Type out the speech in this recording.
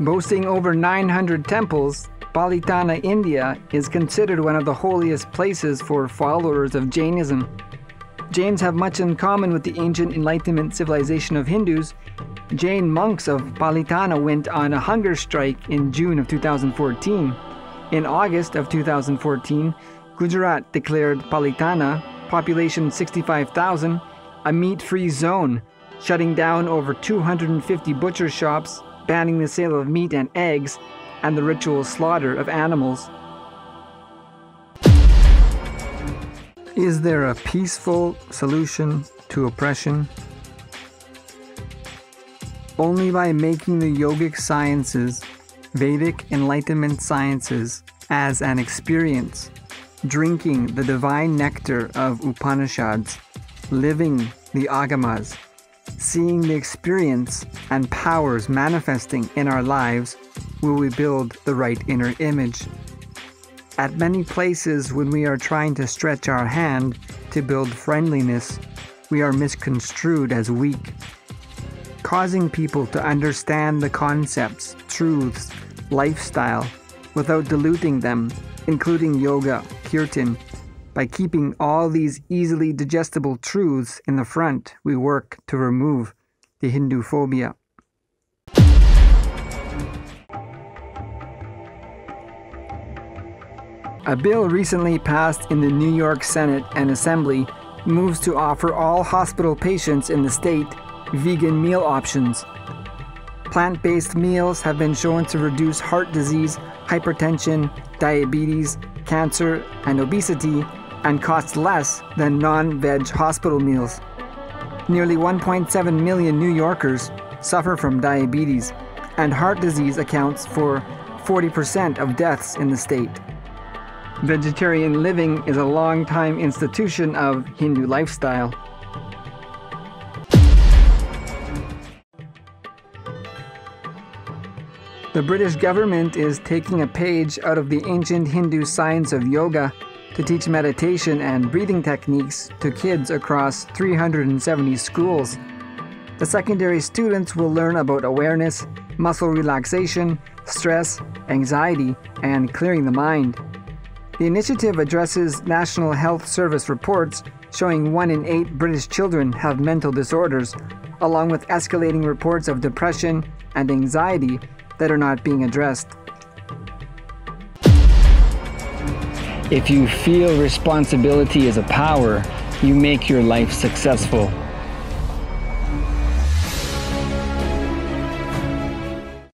Boasting over 900 temples, Palitana, India is considered one of the holiest places for followers of Jainism. Jains have much in common with the ancient Enlightenment civilization of Hindus. Jain monks of Palitana went on a hunger strike in June of 2014. In August of 2014, Gujarat declared Palitana, population 65,000, a meat-free zone, shutting down over 250 butcher shops, banning the sale of meat and eggs, and the ritual slaughter of animals. Is there a peaceful solution to oppression? Only by making the yogic sciences, Vedic enlightenment sciences, as an experience, drinking the divine nectar of Upanishads, living the Agamas, seeing the experience and powers manifesting in our lives, will we build the right inner image. At many places when we are trying to stretch our hand to build friendliness, we are misconstrued as weak. Causing people to understand the concepts, truths, lifestyle, without diluting them, including yoga, kirtan, by keeping all these easily digestible truths in the front, we work to remove the Hindu phobia. A bill recently passed in the New York Senate and Assembly moves to offer all hospital patients in the state vegan meal options. Plant-based meals have been shown to reduce heart disease, hypertension, diabetes, cancer, and obesity, and cost less than non-veg hospital meals. Nearly 1.7 million New Yorkers suffer from diabetes, and heart disease accounts for 40% of deaths in the state. Vegetarian living is a long-time institution of Hindu lifestyle. The British government is taking a page out of the ancient Hindu science of yoga to teach meditation and breathing techniques to kids across 370 schools. The secondary students will learn about awareness, muscle relaxation, stress, anxiety, and clearing the mind. The initiative addresses National Health Service reports showing 1 in 8 British children have mental disorders, along with escalating reports of depression and anxiety that are not being addressed. If you feel responsibility as a power, you make your life successful.